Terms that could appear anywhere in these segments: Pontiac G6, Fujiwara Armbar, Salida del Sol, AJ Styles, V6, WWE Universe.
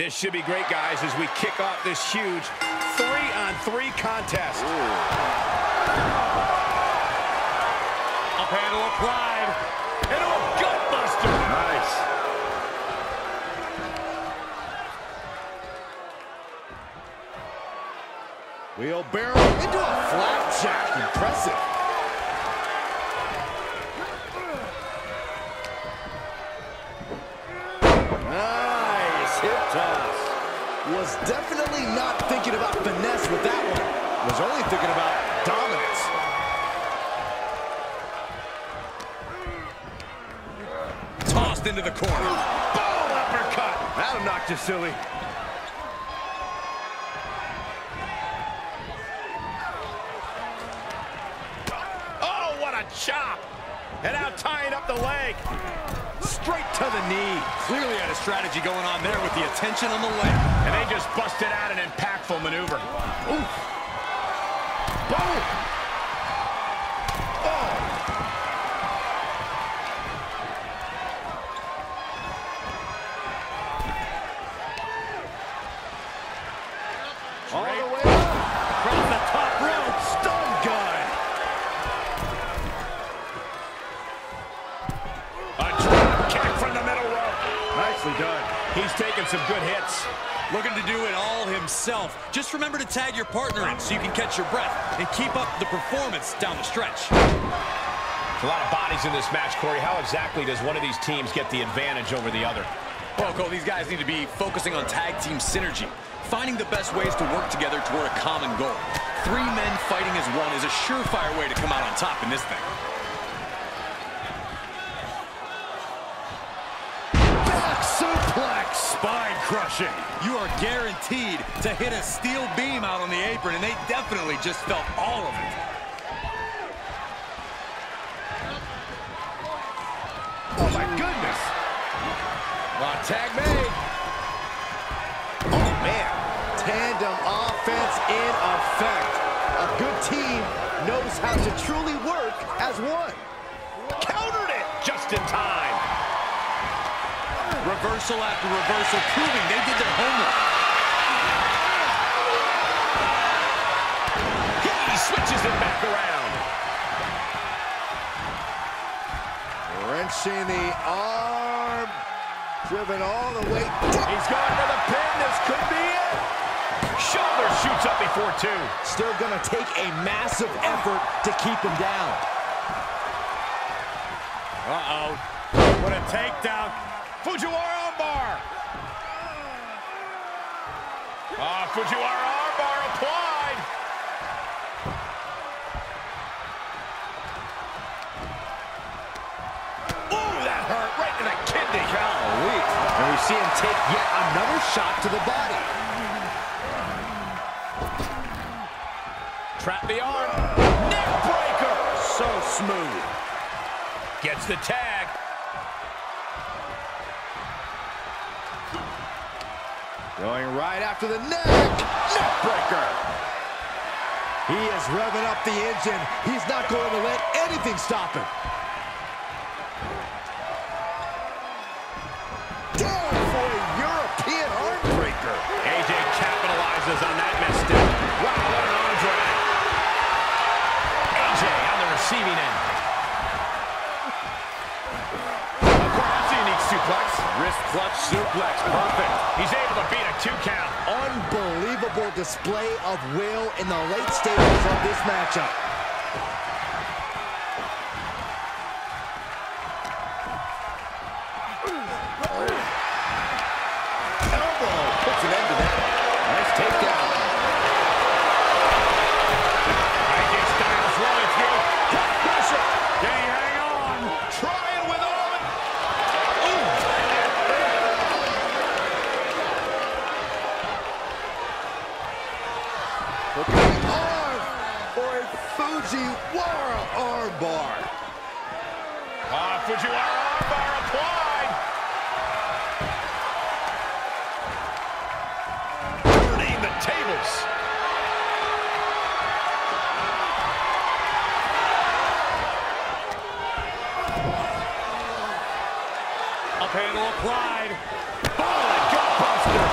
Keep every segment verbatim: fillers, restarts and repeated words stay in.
This should be great, guys, as we kick off this huge three-on-three contest. Ooh. Up handle applied. And a gut buster. Nice. Wheelbarrow into a flapjack. Impressive. Was definitely not thinking about finesse with that one. Was only thinking about dominance. Tossed into the corner. Boom! Uppercut. That'll knock you silly. Oh, what a chop! And now tying up the leg. Straight to the knee. Clearly had a strategy going on there with the attention on the leg. And they just busted out an impactful maneuver. Ooh. Boom. Oh. All the way up. From the top rope. Stun gun. Done. He's taking some good hits. Looking to do it all himself. Just remember to tag your partner in so you can catch your breath and keep up the performance down the stretch. There's a lot of bodies in this match, Corey. How exactly does one of these teams get the advantage over the other? Well, Cole, these guys need to be focusing on tag team synergy, finding the best ways to work together toward a common goal. Three men fighting as one is a surefire way to come out on top in this thing. Spine-crushing. You are guaranteed to hit a steel beam out on the apron, and they definitely just felt all of it. Oh, my goodness. Well, tag made. Oh, man. Tandem offense in effect. A good team knows how to truly work as one. Countered it just in time. Reversal after reversal, proving they did their homework. He switches it back around. Wrenching the arm, driven all the way. He's going for the pin. This could be it. Shoulder shoots up before two. Still going to take a massive effort to keep him down. Uh-oh. What a takedown. Fujiwara Armbar. Ah, Fujiwara Armbar applied. Ooh, that hurt right in the kidney. And we see him take yet another shot to the body. Trap the arm. Neck breaker. So smooth. Gets the tag. Going right after the neck. Neck breaker. He is revving up the engine. He's not going to let anything stop him. Down for a European arm breaker. A J capitalizes on that misstep. Wow, what an arm drag. A J on the receiving end. Suplex, wrist clutch, suplex, perfect. He's able to beat a two count. Unbelievable display of will in the late stages of this matchup. Oh. Elbow puts an end to that. Nice takedown. A J Styles rolling through. Cut pressure. Can he hang on? Try it with all. Fujiwara Armbar. Ah, Fujiwara Armbar applied. Turning the tables. Up handle applied. Ball and gut buster.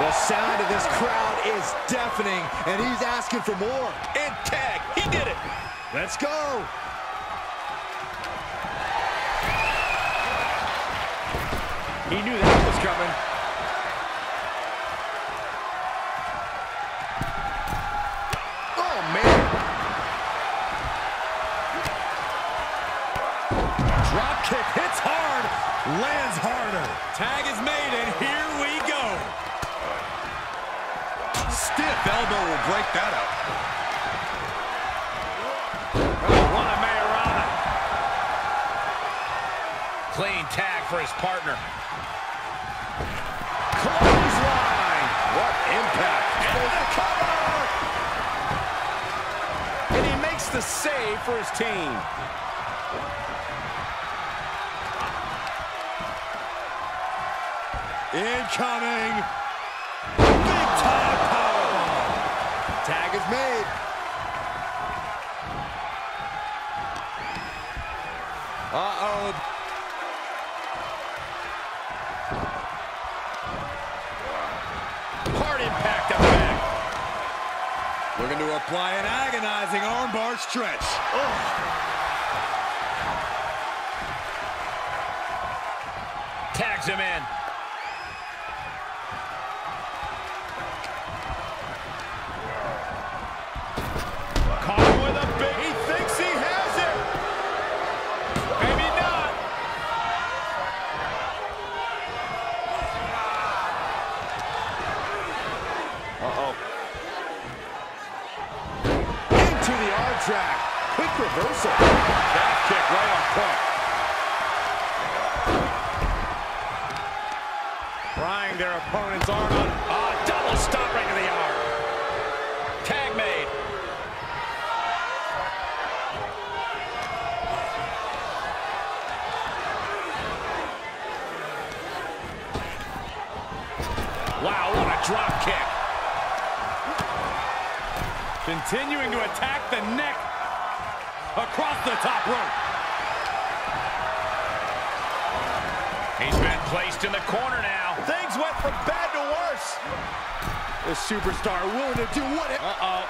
The sound of this crowd is deafening, and he's asking for more. And tag, he did it. Let's go. He knew that was coming. Oh, man. Drop kick hits hard, lands harder. Tag is made, and here we go. Stiff elbow will break that up. Guanamayarana. Clean tag for his partner. Clothesline. What impact. And the cover. And he makes the save for his team. Incoming. Big time powerbomb. Tag is made. Uh-oh. Looking to apply an agonizing armbar stretch. Oh. Tags him in. Caught with a big, he thinks he has it. Maybe not. Uh-oh. To the arm track. Quick reversal. Back kick right on point. Prying their opponent's arm on. Oh, double stop right to the arm. Tag made. Wow, what a drop kick. Continuing to attack the neck across the top rope. He's been placed in the corner now. Things went from bad to worse. The superstar willing to do what? Uh-oh.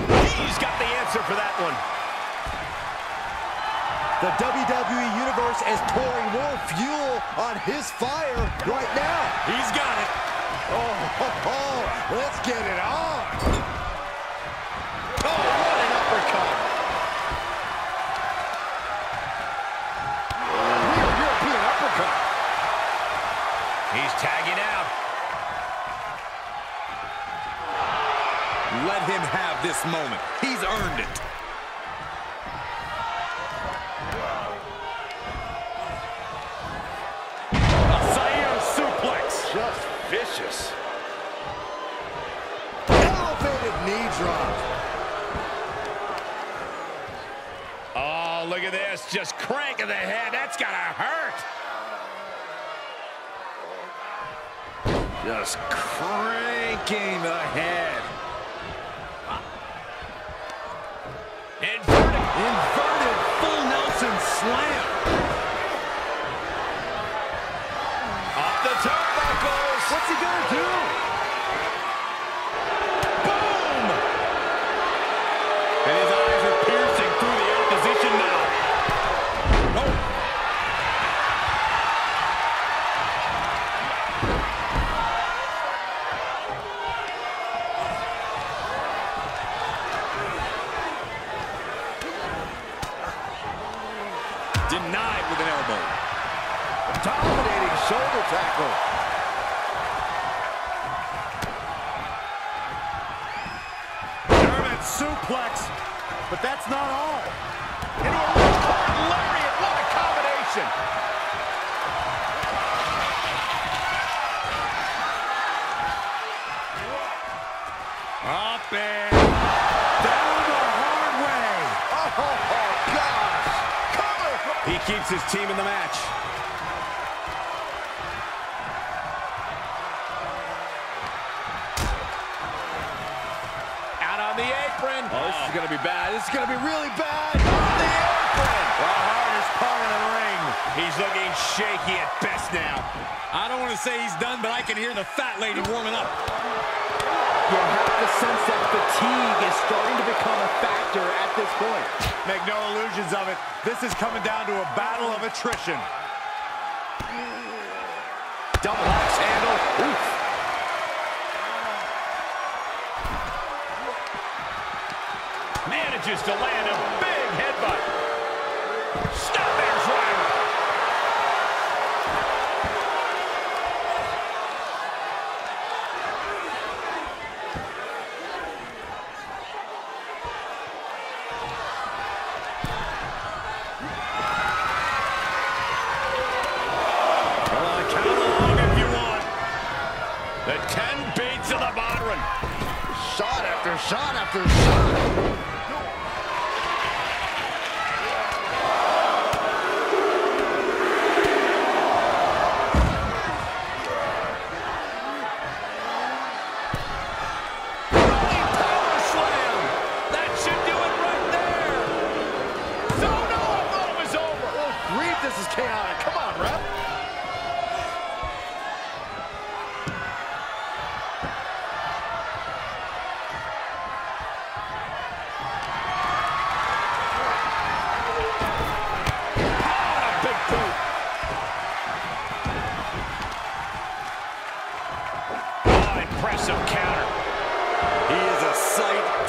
He's got the answer for that one. The W W E Universe is pouring more fuel on his fire right now. He's got it. Oh, ho, ho. Let's get it on. Oh, what an uppercut. Real European uppercut. He's tagging out. Let him have this moment. He's earned it. Vicious. Elevated knee drop. Oh, look at this. Just crank of the head. That's gotta hurt. Just cranking the head. Inverted. Inverted full Nelson slam. Off the turnbuckle. What's he gonna do? Boom! And his eyes are piercing through the opposition now. Oh. Denied with an elbow. A dominating shoulder tackle. Suplex, but that's not all. And he almost caught Lariat. What a combination. Up and down the hard way. Oh, oh gosh. Cover. He keeps his team in the match. Oh, this is going to be bad. This is going to be really bad. On the apron. The hardest part of the ring. He's looking shaky at best now. I don't want to say he's done, but I can hear the fat lady warming up. You have the sense that fatigue is starting to become a factor at this point. Make no illusions of it. This is coming down to a battle of attrition. Double axe handle. Oof. Manages to land a big headbutt. Stop there's right. Shot after shot. Rolling power slam. That should do it right there. No, no, I thought it was over. Oh, grief, this is chaotic. Come on, ref.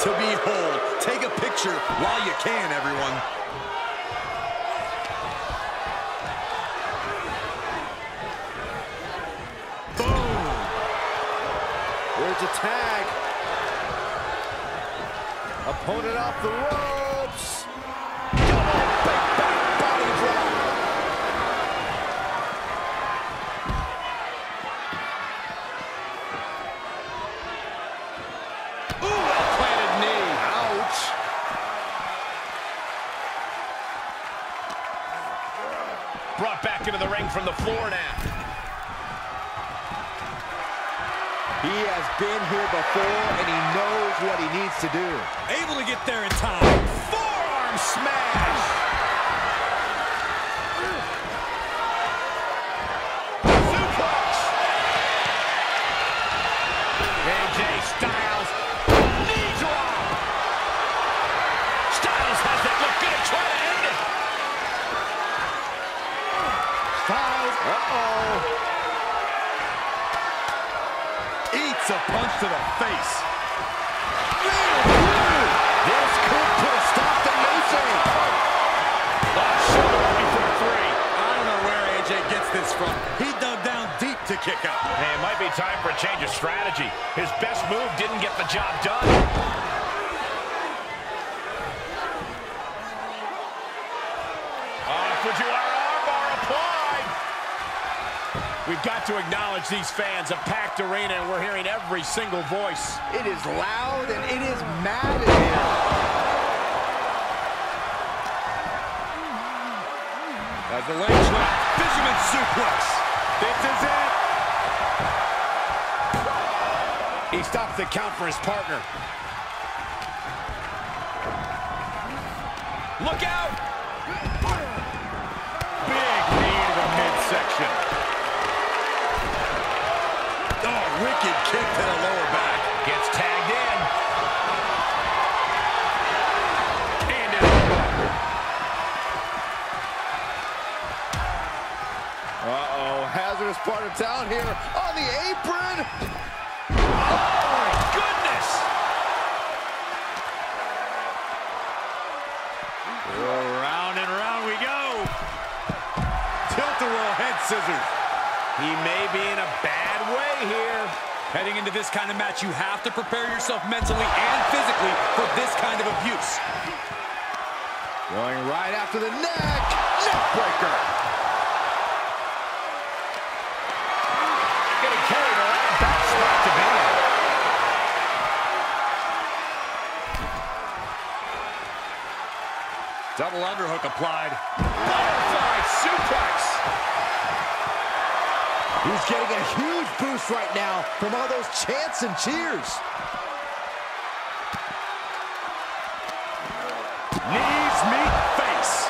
To behold, take a picture while you can, everyone. Boom! There's a tag. Opponent off the ropes. Double back back body drop. Ooh! Brought back into the ring from the floor now. He has been here before, and he knows what he needs to do. Able to get there in time. Forearm smash! Suplex! A J Styles, knee drop! Styles has that look. Gonna try to end it! Uh-oh. Eats a punch to the face. This could put a stop to A J. Last shoulder right for three. I don't know where A J gets this from. He dug down deep to kick out. Hey, it might be time for a change of strategy. His best move didn't get the job done. We've got to acknowledge these fans, a packed arena, and we're hearing every single voice. It is loud and it is mad in here. As the legs went, fisherman suplex. This is it. He stops the count for his partner. Look out! Big knee to the midsection. Wicked kick to the lower back. Gets tagged in. And out. Uh-oh. Hazardous part of town here. On the apron. Oh, my goodness. Round and round we go. Tilt-a-whirl head scissors. He may be in a bad way here. Heading into this kind of match, you have to prepare yourself mentally and physically for this kind of abuse. Going right after the neck. Neck breaker. Getting carried around. Backslap to Bailey. Double underhook applied. Butterfly suplex. He's getting a huge boost right now from all those chants and cheers. Knees meet face.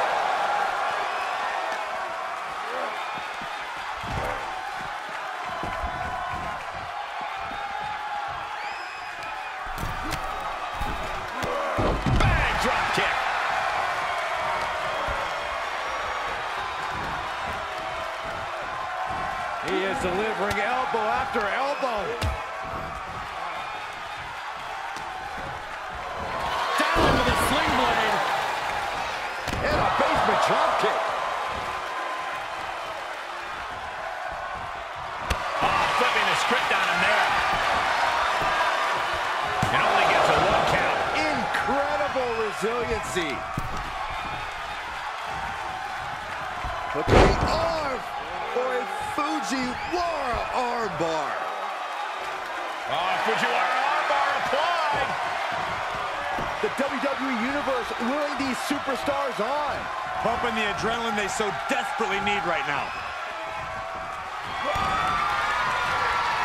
delivering elbow after elbow. Down with a sling blade. And a basement drop kick. Oh, flipping the script on him there. And only gets a one count. Incredible resiliency. Look at the arm for a Fujiwara Armbar. Oh, Fujiwara Armbar applied. The W W E Universe willing these superstars on. Pumping the adrenaline they so desperately need right now.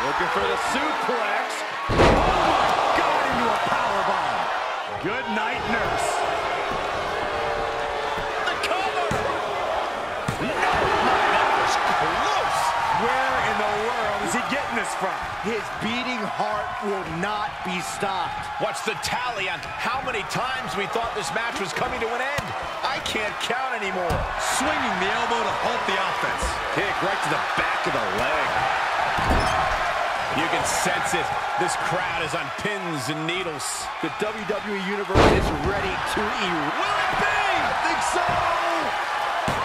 Looking for the suplex. Oh, my God, into a powerbomb. Good night, nurse. Where in the world is he getting this from? His beating heart will not be stopped. Watch the tally on how many times we thought this match was coming to an end. I can't count anymore. Swinging the elbow to halt the offense. Kick right to the back of the leg. You can sense it. This crowd is on pins and needles. The W W E Universe is ready to erupt. Will it be? I think so.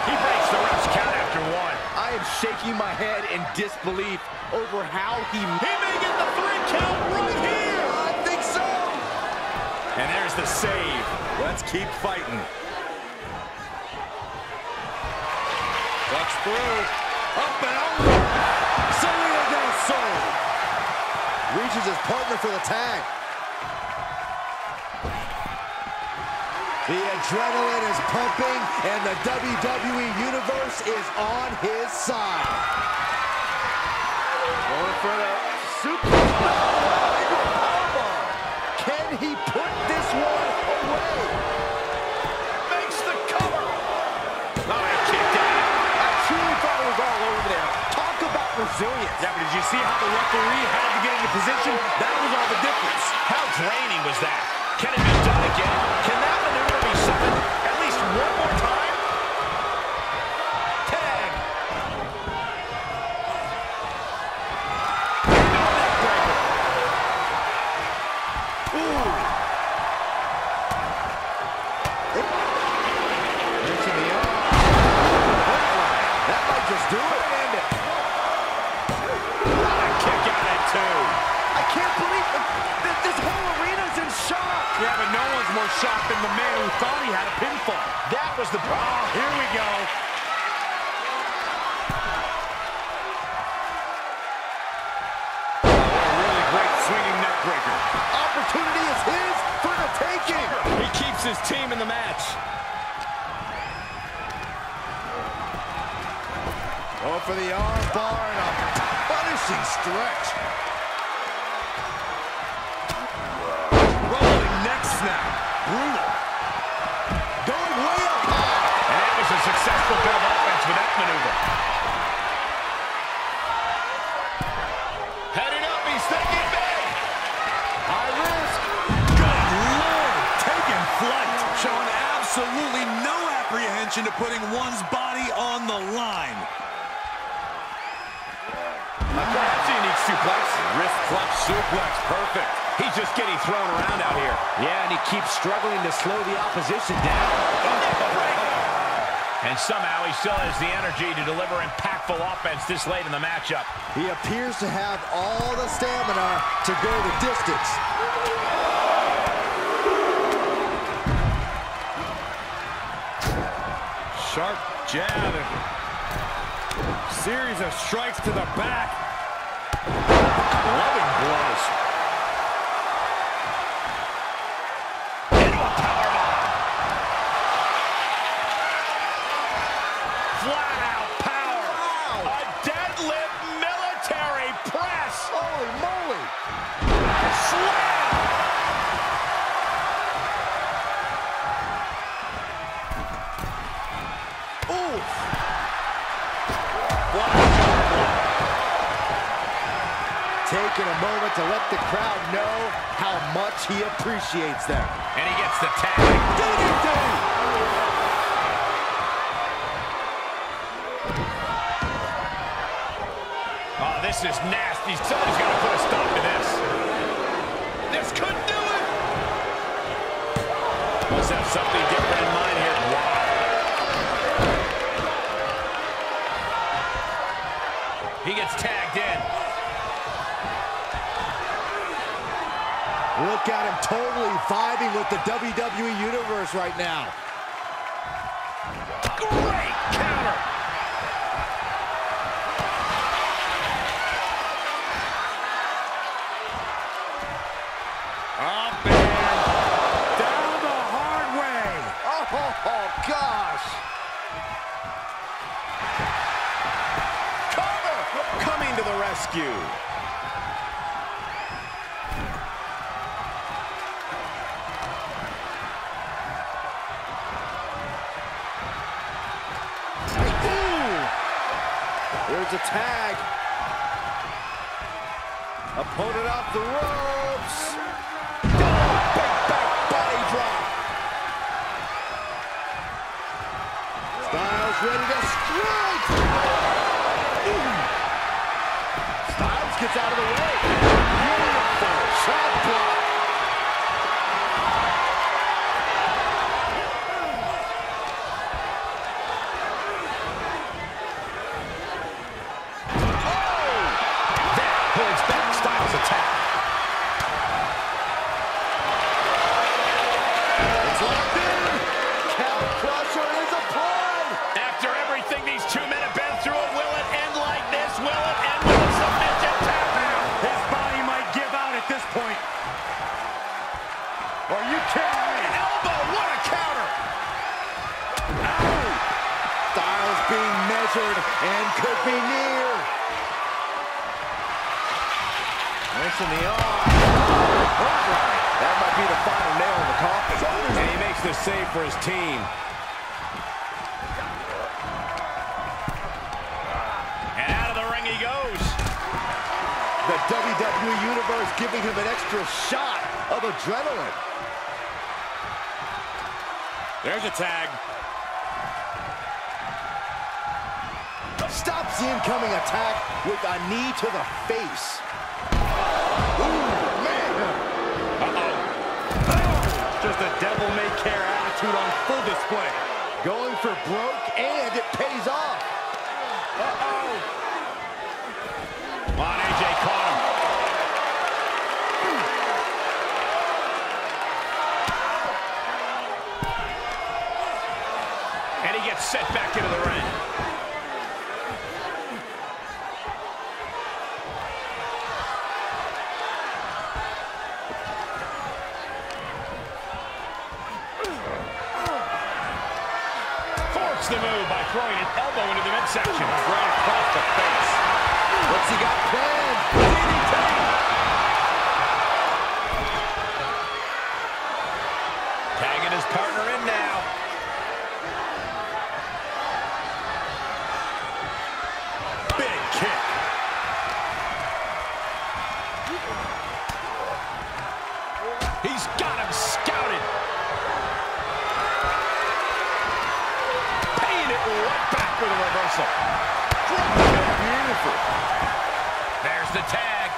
He breaks the ref's count after one. I am shaking my head in disbelief over how he... He may get the three count right here! I think so! And there's the save. Let's keep fighting. Bucks through. Up and over. Salida del Sol. Reaches his partner for the tag. The adrenaline is pumping, and the W W E Universe is on his side. Going for the super. Can he put this one away? Makes the cover. Oh, he kicked out. I truly thought it was all over there. Talk about resilience. Yeah, but did you see how the referee had to get into position? That was all the difference. How draining was that? Can it be done again? Can that maneuver be something? At least one more time? Tag! No neck breaker. Ooh! It's in the air. That might just do it. And what a kick out at two. I can't believe that this whole arena's in shock. Yeah, but no one's more shocked than the man who thought he had a pinfall. That was the... Oh, here we go. Oh, a really great swinging neck breaker. Opportunity is his for the taking. He keeps his team in the match. Oh, for the arm bar and a punishing stretch. Now, brutal. Going way up high. And it was a successful bit of offense with that maneuver. Headed up, he's thinking big. High risk. Good Lord, taking flight. Showing absolutely no apprehension to putting one's body on the line. That's a unique suplex. Wrist clutch suplex, perfect. He's just getting thrown around out here. Yeah, and he keeps struggling to slow the opposition down. And somehow he still has the energy to deliver impactful offense this late in the matchup. He appears to have all the stamina to go the distance. Sharp jab. Series of strikes to the back. Loving blows. Taking a moment to let the crowd know how much he appreciates them. And he gets the tag. Do-do-do! Oh, this This is nasty. Somebody's got to put a stop to this. This could do it. Must have something different in mind here. Wow. He gets tagged in. Look at him totally vibing with the W W E Universe right now. Great counter. Up and down the hard way. Oh, gosh. Cover. Coming to the rescue. There's a tag. Opponent off the ropes. Oh, big back body drop. Styles ready to strike. Styles gets out of the way. Beautiful shot block. And could be near. Nice in the arm. That might be the final nail in the coffin. And he makes the save for his team. And out of the ring he goes. The W W E Universe giving him an extra shot of adrenaline. There's a tag. Stops the incoming attack with a knee to the face. Ooh, man! Uh-oh. Oh, just a devil-may-care attitude on full display. Going for broke, and it pays off. Uh-oh. Come on, A J, caught him. Ooh. And he gets set back into the ring. The move by throwing an elbow into the midsection right across the face. What's he got planned? D D T! Tagging his partner in now. Big kick. He's got him scouted. Right back with a reversal. Beautiful. There's the tag.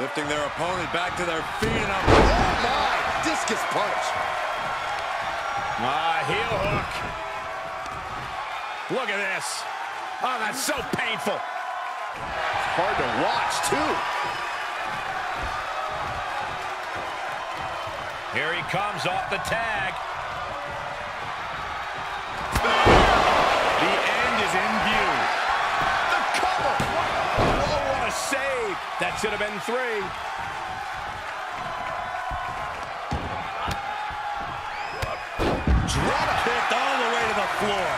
Lifting their opponent back to their feet and up. Oh my! Discus punch. Ah, heel hook. Look at this. Oh, that's so painful. It's hard to watch too. Here he comes off the tag. The end is in view. The cover! Oh, what a save! That should have been three. Drop kicked all the way to the floor.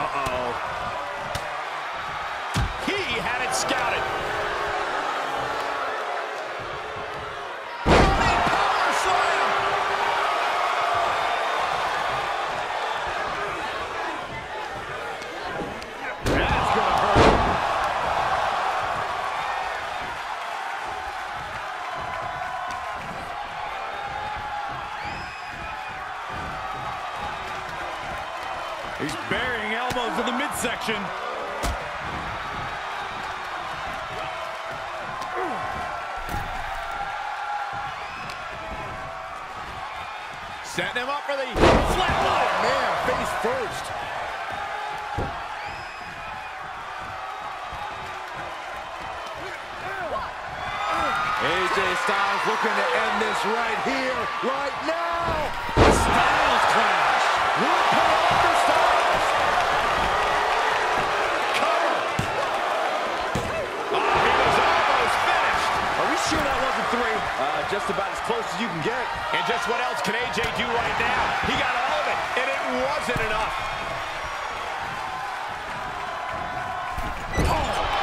Uh-oh. He had it scouted. He's burying elbows in the midsection. Setting him up for the flatline. Oh, man, face first. A J Styles looking to end this right here, right now. The Styles clash. Will it pay off for Styles? Cover. Oh, he was almost finished. Are we sure that wasn't three? Uh, just about as close as you can get. And just what else can A J do right now? He got all of it, and it wasn't enough. Oh.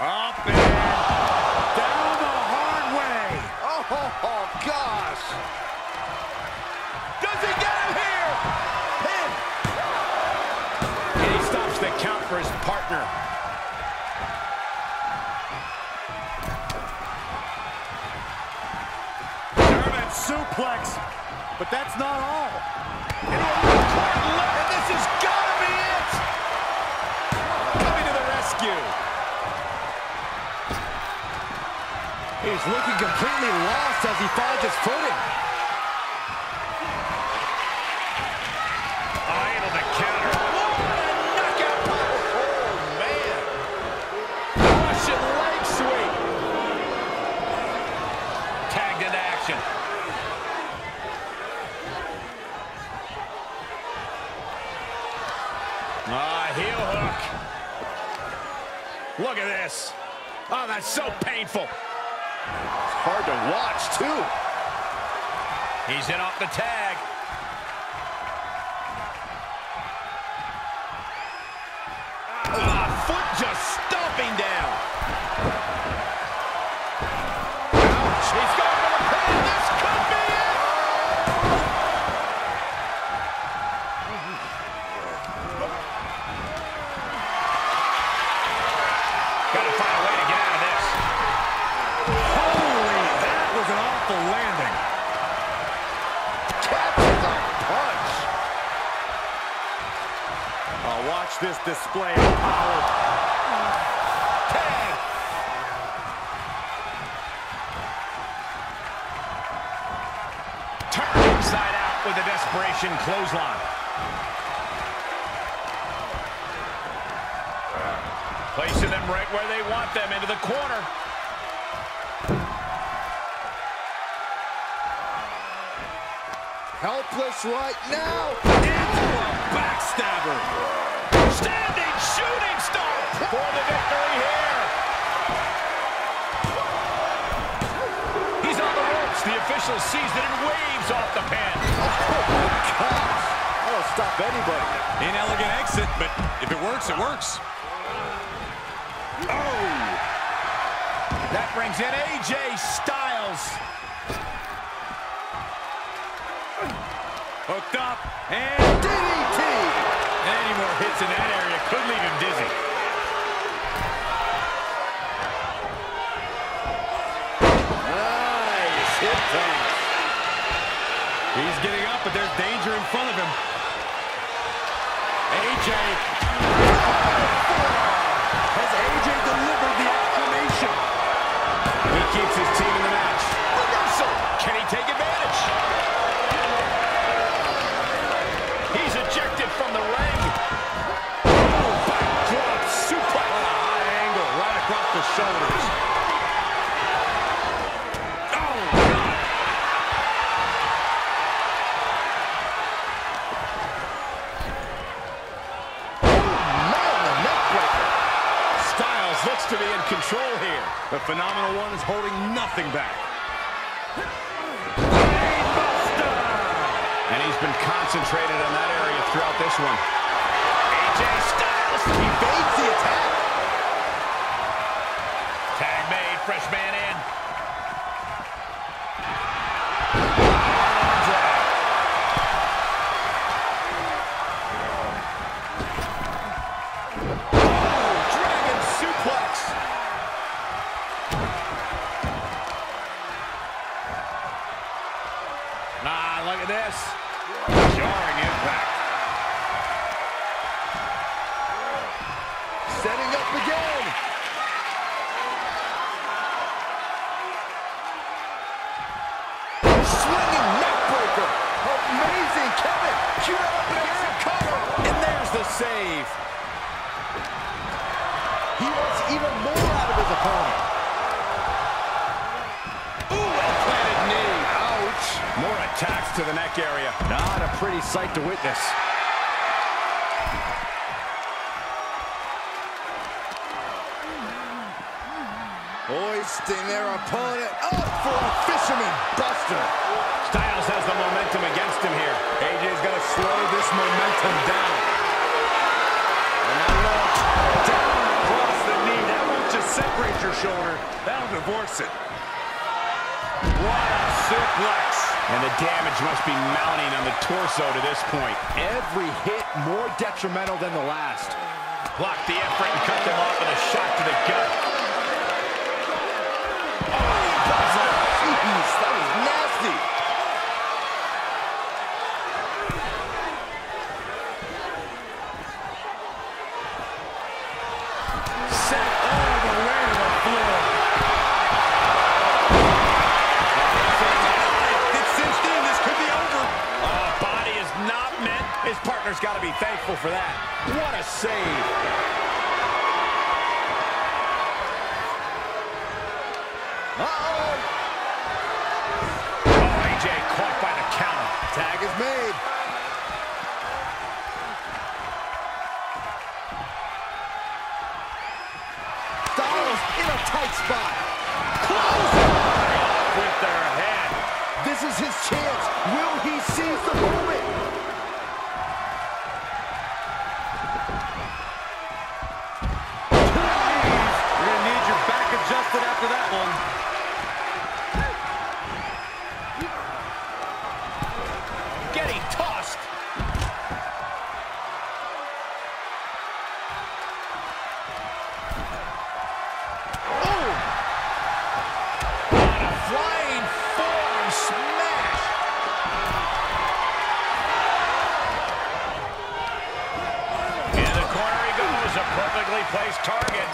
Up and down the hard way. Oh, oh, oh gosh. Does he get him here? Pin. And he stops the count for his partner. German suplex. But that's not all. And this has got to be it. Coming to the rescue. He's looking completely lost as he finds his footing. Eye on the counter. What a knockout blow! Oh, man. Russian leg sweep. Tagged into action. Ah, heel hook. Look at this. Oh, that's so painful. It's hard to watch, too. He's in off the tag. Ah, oh, foot just stomping down. Ouch, he's going for the pin. This could be it. Got to find a way to get out of this. Holy, that was an awful landing. Captured the punch. Oh, watch this display of power. Tag. Turned inside out with a desperation clothesline. Placing them right where they want them, into the corner. Helpless right now. Into a backstabber. Standing shooting star for the victory here. He's on the ropes. The official sees it and waves off the pin. Oh, my gosh. That'll stop anybody. Inelegant exit, but if it works, it works. Oh! That brings in A J Styles. Hooked up, and D D T! Any more hits in that area could leave him dizzy. Nice hit pass. He's getting up, but there's danger in front of him. A J... Has A J delivered the acclamation? He keeps his team in the match. Reversal! Can he take advantage? He's ejected from the ring. Oh, backdrop suplex. What a high angle right across the shoulders. Oh, God. Looks to be in control here. The Phenomenal One is holding nothing back. Brainbuster! And he's been concentrated on that area throughout this one. A J Styles evades the attack. Tag made, fresh man in. attacks to the neck area. Not a pretty sight to witness. Hoisting their opponent up for a fisherman buster. Styles has the momentum against him here. A J's got to slow this momentum down. And that look down across the knee. That won't just separate your shoulder. That'll divorce it. What a suplex. And the damage must be mounting on the torso to this point. Every hit more detrimental than the last. Block the effort and cut them off with a shot to the gut. That was nasty. Sent all the way to the floor. It's cinched in. This could be over. Oh, body is not meant. His partner's got to be thankful for that. What a save. Tag is made. Styles in a tight spot. Close line. Off with their head. This is his chance. Will he seize the moment? Please. You're going to need your back adjusted after that one. Place target.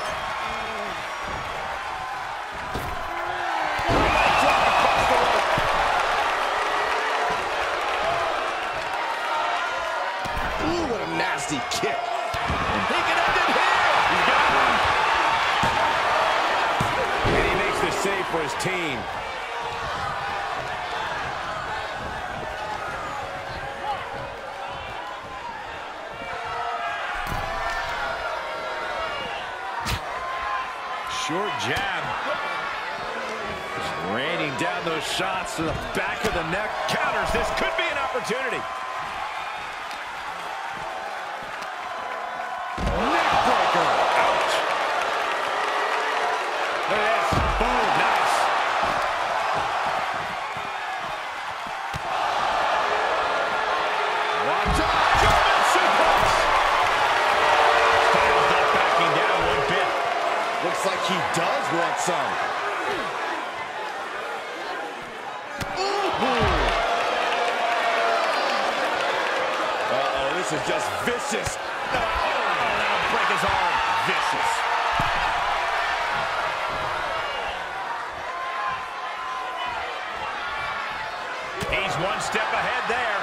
Ooh, what a nasty kick. He can end it here. He got him. And he makes the save for his team. Short jab. Just raining down those shots to the back of the neck. Counters. This could be an opportunity. Neck breaker. Ouch. Look at this. Boom. Nice. Watch out. German suplex. Styles not backing down one bit. Looks like he does want some. Uh-oh, this is just vicious. Oh, that'll break his arm. Vicious. He's one step ahead there.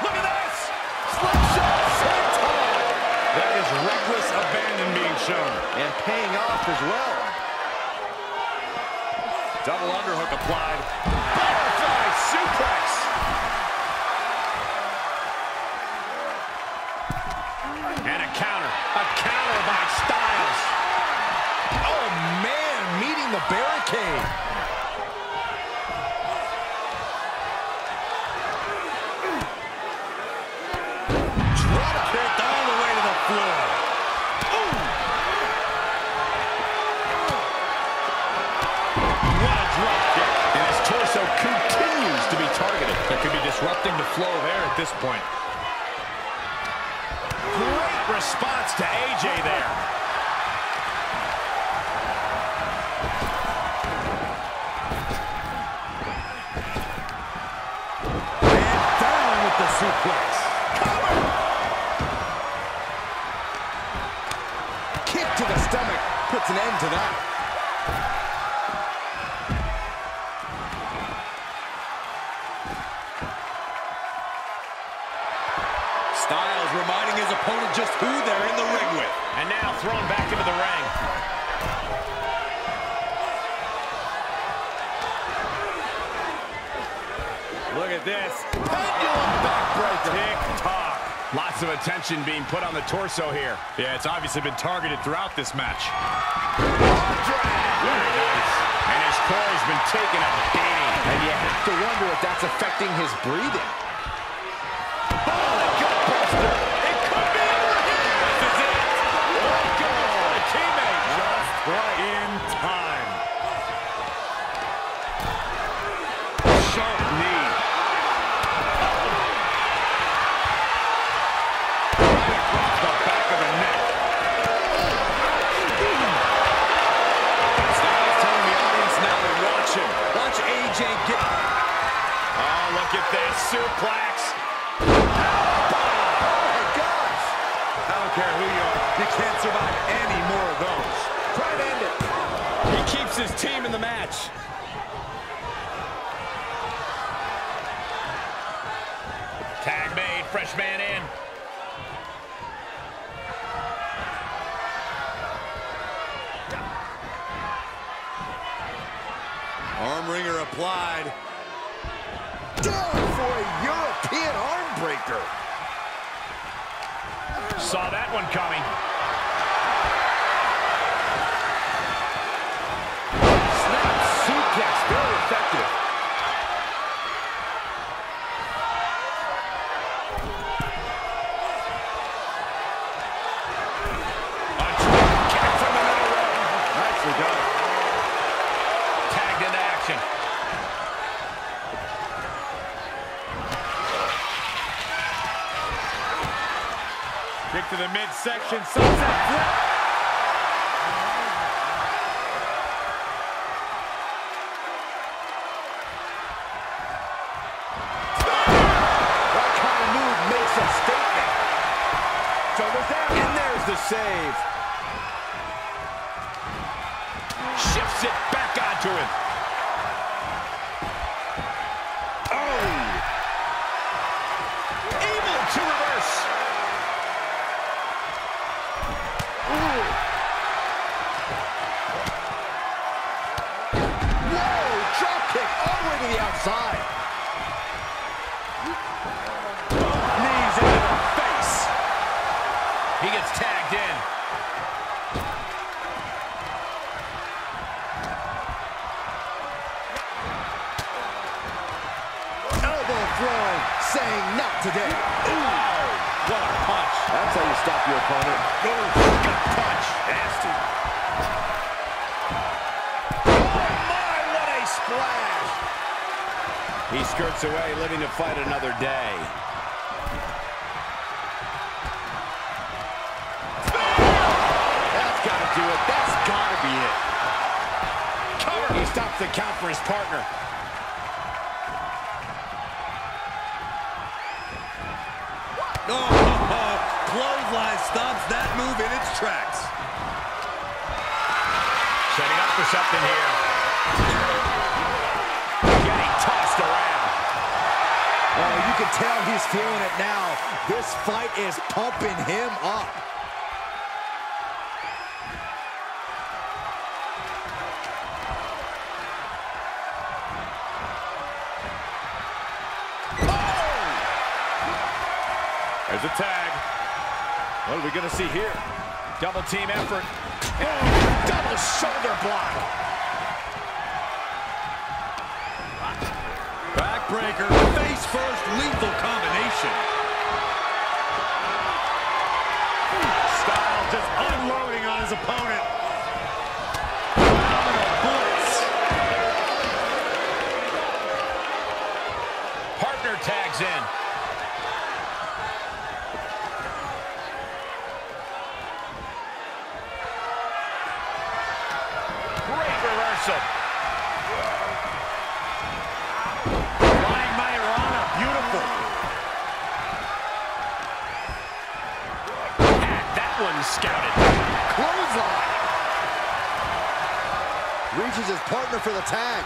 Look at this! Slingshot senton! That is reckless abandon being shown. And paying off as well. Double underhook applied. Butterfly suplex. And a counter. A counter by Styles. Oh, man, meeting the barricade. Drop kick all the way to the floor. So continues to be targeted. That could be disrupting the flow of air at this point. Great response to A J there. And down with the suplex. Cover! Kick to the stomach puts an end to that. Styles reminding his opponent just who they're in the ring with. And now thrown back into the ring. Look at this. Pendulum backbreaker. Tick-tock. Lots of attention being put on the torso here. Yeah, it's obviously been targeted throughout this match. Very nice. And his core's been taking a beating. And you have to wonder if that's affecting his breathing. Oh, the gut buster. It could be over here. This is it. Oh, God. A teammate. Just right in time. Sharp knee. Across the back of the neck. Styles telling the audience now to watch him. Watch A J get... Oh, look at this. Suplex. I don't care who you are, you can't survive any more of those. Try to end it. He keeps his team in the match. Tag made, fresh man in. Arm ringer applied. Down for a European arm breaker. Saw that one coming. Snap suplex, very effective. A drop kick from the middle row. Nicely done. Tagged into action. Kick to the midsection, sunset flip. That kind of move makes a statement. So with that, and there's the save. Shifts it back onto him. Oh! Able to reverse. Side. Knees into the face. He gets tagged in. Elbow throw, saying not today. Ooh. What a punch. That's how you stop your opponent. Good, good punch. Nasty. Oh my, what a splash. He skirts away, living to fight another day. That's gotta do it. That's gotta be it. Cover. He stops the count for his partner. Oh, clothesline stops that move in its tracks. Setting up for something here. Oh, you can tell he's feeling it now. This fight is pumping him up. Oh! There's a tag. What are we going to see here? Double team effort. And oh, double shoulder block. Backbreaker. First lethal combination. Styles just unloading on his opponent. Phenomenal blitz. Partner tags in. Great reversal. Scouted. Clothesline. Reaches his partner for the tag.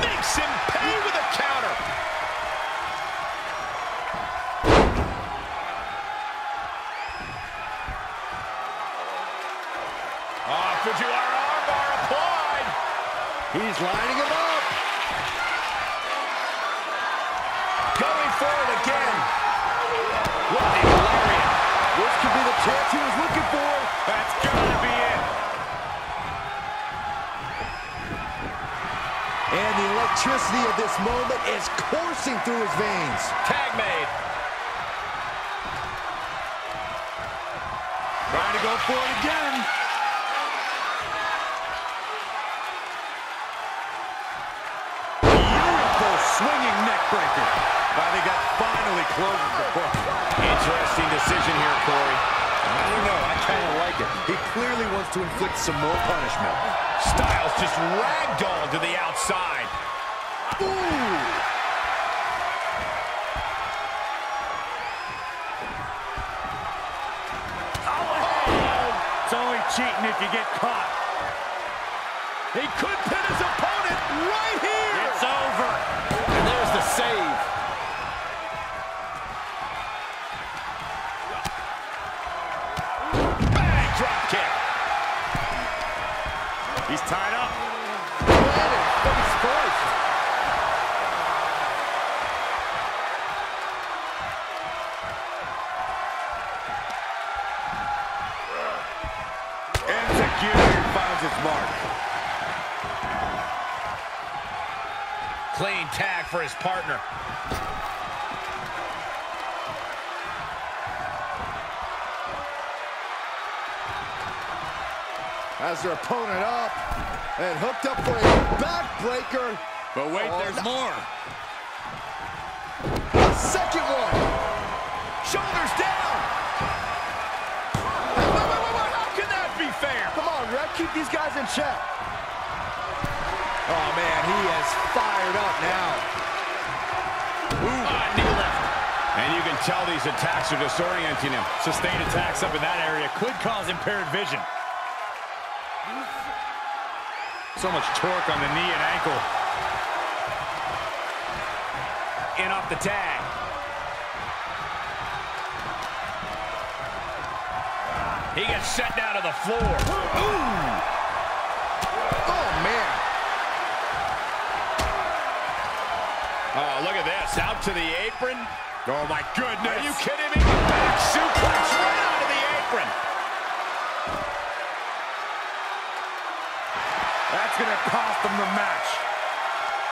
Makes him pay with a counter. Ah, oh, Fujiwara Armbar applied. chance he was looking for. That's gotta be it. And the electricity of this moment is coursing through his veins. Tag made. Trying to go for it again. Beautiful swinging neck breaker. Wow, they got finally closed the book. Interesting decision here, Corey. I don't know, I kind of like it. He clearly wants to inflict some more punishment. Styles just ragdolled to the outside. Ooh! Cheating if you get caught. He could pin his opponent right here. It's over. And there's the save. Bang! Drop kick. He's tied up. He's first. Mark. Clean tag for his partner. Has their opponent up and hooked up for a backbreaker. But wait, oh, there's more. A second one. Shoulders down. Keep these guys in check. Oh, man, he has fired up now. Ooh, ah, knee left. And you can tell these attacks are disorienting him. Sustained attacks up in that area could cause impaired vision. So much torque on the knee and ankle. In off the tag. He gets set down to the floor. Ooh. Oh, man. Oh, look at this. Out to the apron. Oh, my goodness. Are you kidding me? Back suplex right onto the apron. That's going to cost them the match.